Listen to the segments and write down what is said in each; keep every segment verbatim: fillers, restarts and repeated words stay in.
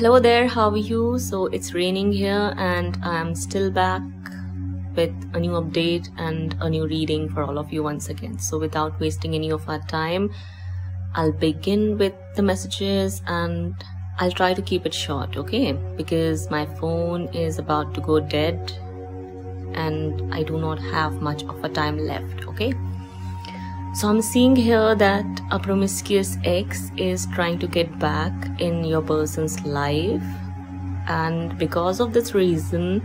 Hello there, how are you? So it's raining here and I'm still back with a new update and a new reading for all of you once again. So without wasting any of our time, I'll begin with the messages and I'll try to keep it short, okay? Because my phone is about to go dead and I do not have much of a time left, okay? So I'm seeing here that a promiscuous ex is trying to get back in your person's life, and because of this reason,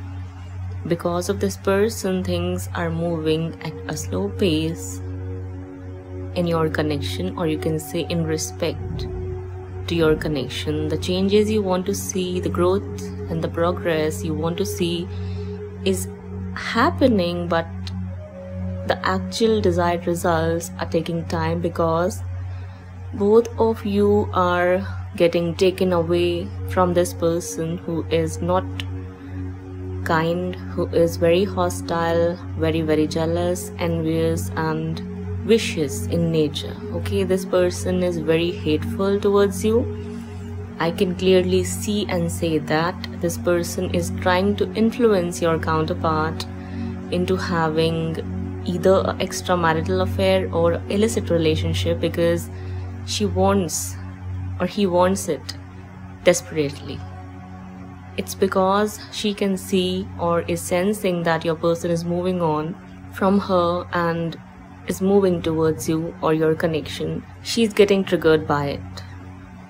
because of this person, things are moving at a slow pace in your connection, or you can say in respect to your connection. The changes you want to see, the growth and the progress you want to see is happening, but the actual desired results are taking time because both of you are getting taken away from this person who is not kind, who is very hostile, very very jealous, envious and vicious in nature. Okay, this person is very hateful towards you. I can clearly see and say that this person is trying to influence your counterpart into having either an extramarital affair or illicit relationship because she wants or he wants it desperately. It's because she can see or is sensing that your person is moving on from her and is moving towards you or your connection. She's getting triggered by it.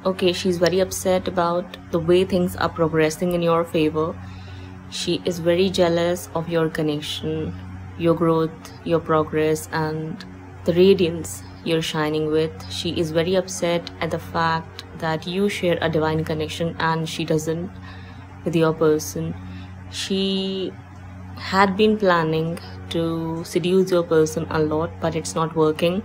Okay, she's very upset about the way things are progressing in your favor. She is very jealous of your connection, your growth, your progress and the radiance you're shining with. She is very upset at the fact that you share a divine connection and she doesn't with your person. She had been planning to seduce your person a lot, but it's not working.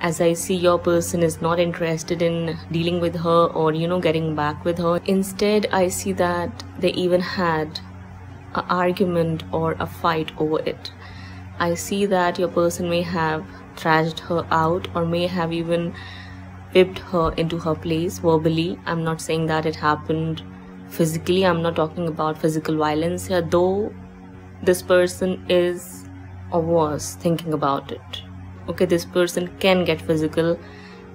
As I see, your person is not interested in dealing with her or, you know, getting back with her. Instead, I see that they even had an argument or a fight over it. I see that your person may have thrashed her out or may have even whipped her into her place verbally. I'm not saying that it happened physically. I'm not talking about physical violence here, though this person is or was thinking about it. Okay, this person can get physical,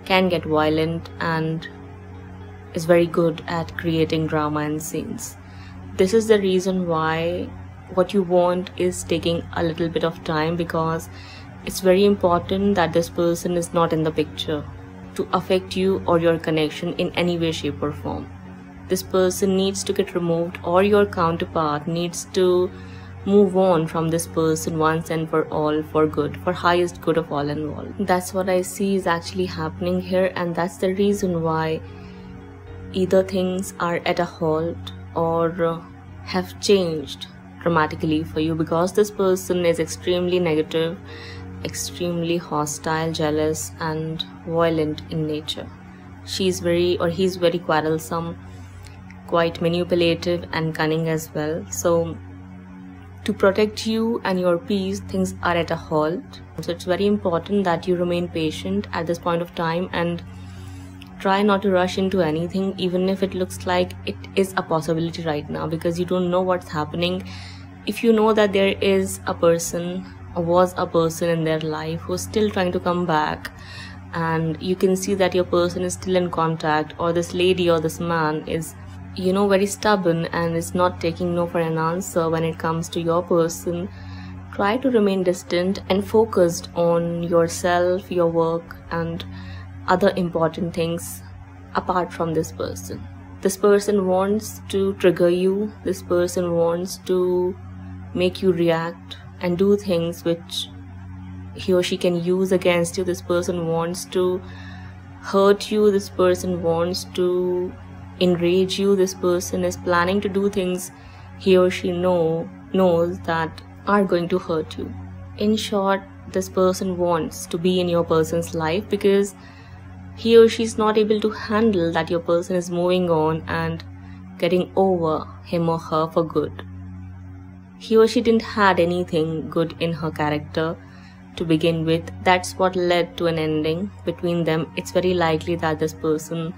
can get violent and is very good at creating drama and scenes. This is the reason why what you want is taking a little bit of time, because it's very important that this person is not in the picture to affect you or your connection in any way, shape or form. This person needs to get removed, or your counterpart needs to move on from this person once and for all, for good, for highest good of all involved. That's what I see is actually happening here, and that's the reason why either things are at a halt or have changed dramatically for you, because this person is extremely negative, extremely hostile, jealous and violent in nature. She's very or he's very quarrelsome, quite manipulative and cunning as well. So to protect you and your peace, things are at a halt. So it's very important that you remain patient at this point of time and try not to rush into anything, even if it looks like it is a possibility right now, because you don't know what's happening. If you know that there is a person or was a person in their life who's still trying to come back, and you can see that your person is still in contact, or this lady or this man is, you know, very stubborn and is not taking no for an answer when it comes to your person, try to remain distant and focused on yourself, your work and other important things apart from this person. This person wants to trigger you. This person wants to make you react and do things which he or she can use against you. This person wants to hurt you. This person wants to enrage you. This person is planning to do things he or she know knows that are going to hurt you. In short, this person wants to be in your person's life because he or she is not able to handle that your person is moving on and getting over him or her for good. He or she didn't had anything good in her character to begin with. That's what led to an ending between them. It's very likely that this person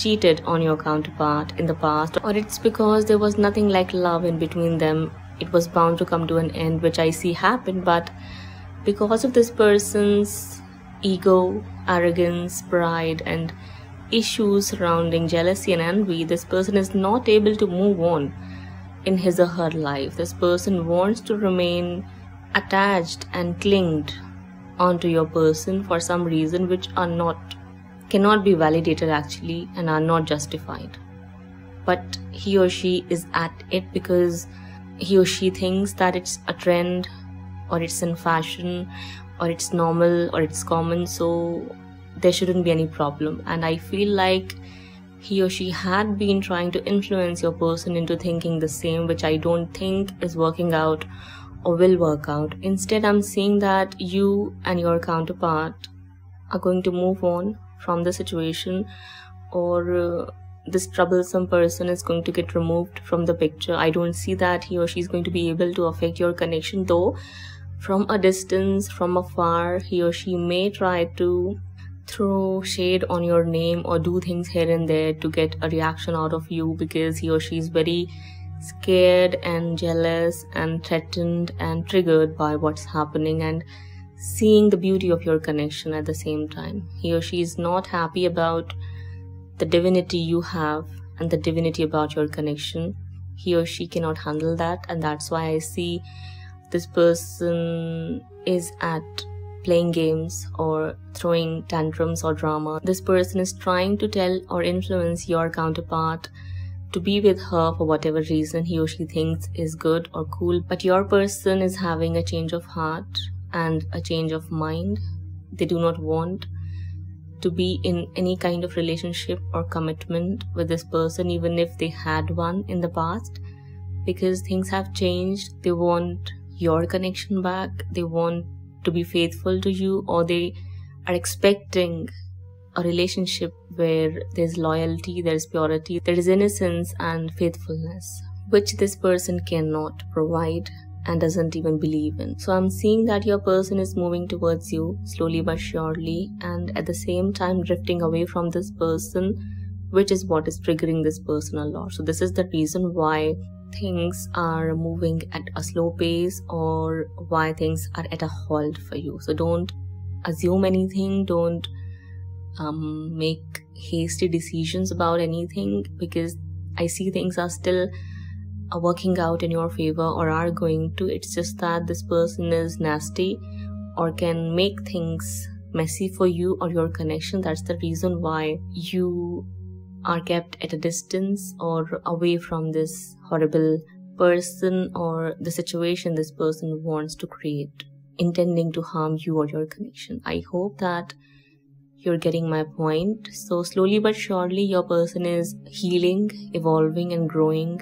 cheated on your counterpart in the past, or it's because there was nothing like love in between them. It was bound to come to an end, which I see happen, but because of this person's ego, arrogance, pride, and issues surrounding jealousy and envy, this person is not able to move on in his or her life. This person wants to remain attached and clinged onto your person for some reason which are not cannot be validated actually and are not justified, but he or she is at it because he or she thinks that it's a trend, or it's in fashion, or it's normal, or it's common, so there shouldn't be any problem. And I feel like he or she had been trying to influence your person into thinking the same, which I don't think is working out or will work out. Instead, I'm seeing that you and your counterpart are going to move on from the situation, or uh, this troublesome person is going to get removed from the picture. I don't see that he or she is going to be able to affect your connection, though from a distance, from afar, he or she may try to throw shade on your name or do things here and there to get a reaction out of you, because he or she is very scared and jealous and threatened and triggered by what's happening and seeing the beauty of your connection at the same time. He or she is not happy about the divinity you have and the divinity about your connection. He or she cannot handle that, and that's why I see this person is at playing games or throwing tantrums or drama. This person is trying to tell or influence your counterpart to be with her for whatever reason he or she thinks is good or cool, but your person is having a change of heart and a change of mind. They do not want to be in any kind of relationship or commitment with this person, even if they had one in the past, because things have changed. They want your connection back, they want to be faithful to you, or they are expecting a relationship where there's loyalty, there's purity, there is innocence and faithfulness, which this person cannot provide and doesn't even believe in. So I'm seeing that your person is moving towards you slowly but surely, and at the same time drifting away from this person, which is what is triggering this person a lot. So this is the reason why things are moving at a slow pace, or why things are at a halt for you. So don't assume anything, don't um, make hasty decisions about anything, because I see things are still are working out in your favor or are going to. It's just that this person is nasty or can make things messy for you or your connection. That's the reason why you are kept at a distance or away from this horrible person or the situation this person wants to create, intending to harm you or your connection. I hope that you're getting my point. So slowly but surely your person is healing, evolving and growing.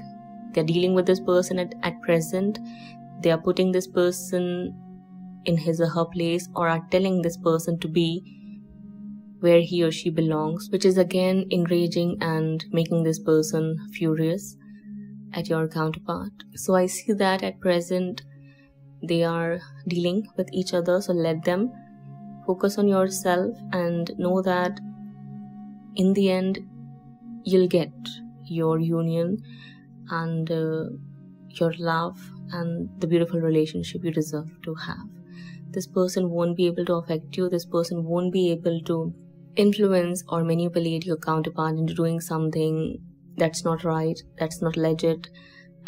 They're dealing with this person at, at present. They are putting this person in his or her place, or are telling this person to be where he or she belongs, which is again enraging and making this person furious at your counterpart. So I see that at present they are dealing with each other, so let them focus on yourself and know that in the end you'll get your union and uh, your love and the beautiful relationship you deserve to have. This person won't be able to affect you. This person won't be able to influence or manipulate your counterpart into doing something that's not right, that's not legit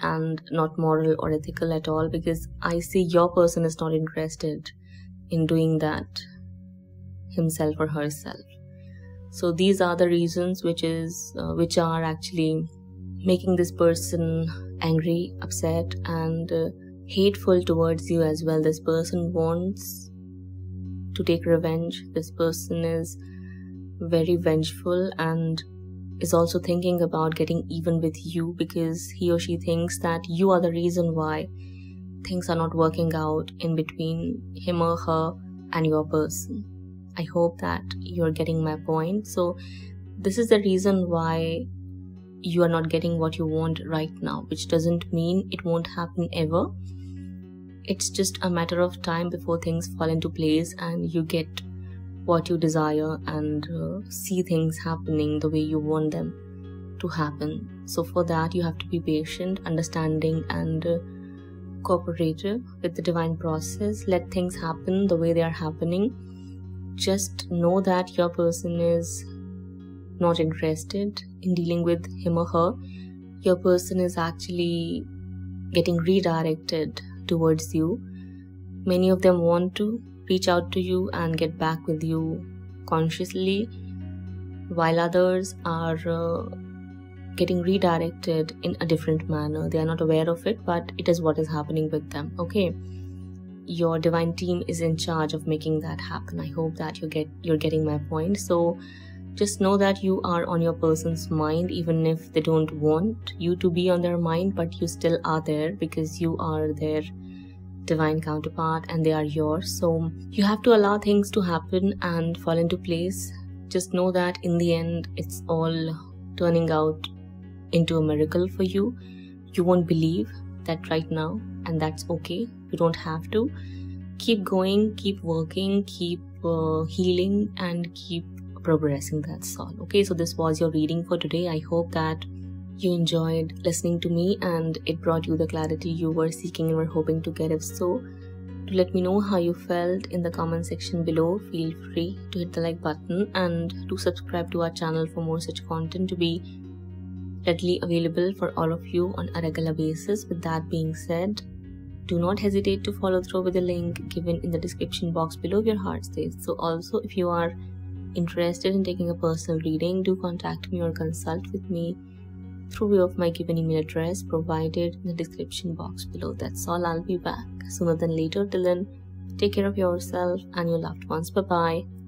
and not moral or ethical at all, because I see your person is not interested in doing that himself or herself. So these are the reasons which is uh, which are actually making this person angry, upset and uh, hateful towards you as well. This person wants to take revenge. This person is very vengeful and is also thinking about getting even with you, because he or she thinks that you are the reason why things are not working out in between him or her and your person. I hope that you're getting my point. So this is the reason why you are not getting what you want right now, which doesn't mean it won't happen ever. It's just a matter of time before things fall into place and you get what you desire and uh, see things happening the way you want them to happen. So for that you have to be patient, understanding and uh, cooperative with the divine process. Let things happen the way they are happening. Just know that your person is not interested in dealing with him or her. Your person is actually getting redirected towards you. Many of them want to reach out to you and get back with you consciously, while others are uh, getting redirected in a different manner. They are not aware of it, but it is what is happening with them. Okay, your divine team is in charge of making that happen. I hope that you get you're getting my point. So just know that you are on your person's mind, even if they don't want you to be on their mind, but you still are there because you are their divine counterpart and they are yours. So you have to allow things to happen and fall into place. Just know that in the end it's all turning out into a miracle for you. You won't believe that right now, and that's okay. You don't have to. Keep going, keep working, keep uh, healing and keep progressing. That's all. Okay, so this was your reading for today. I hope that you enjoyed listening to me and it brought you the clarity you were seeking and were hoping to get. If so, to let me know how you felt in the comment section below. Feel free to hit the like button and to subscribe to our channel for more such content to be readily available for all of you on a regular basis. With that being said, do not hesitate to follow through with the link given in the description box below if your heart says so. Also, if you are interested in taking a personal reading, do contact me or consult with me through way of my given email address provided in the description box below. That's all. I'll be back sooner than later. Till then, take care of yourself and your loved ones. Bye bye.